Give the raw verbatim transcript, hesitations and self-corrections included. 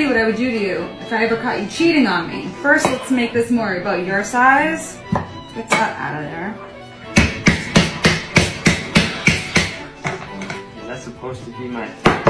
you what I would do to you if I ever caught you cheating on me. First, let's make this more about your size. Get that out of there. Is that supposed to be my...